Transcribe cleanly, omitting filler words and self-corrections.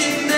și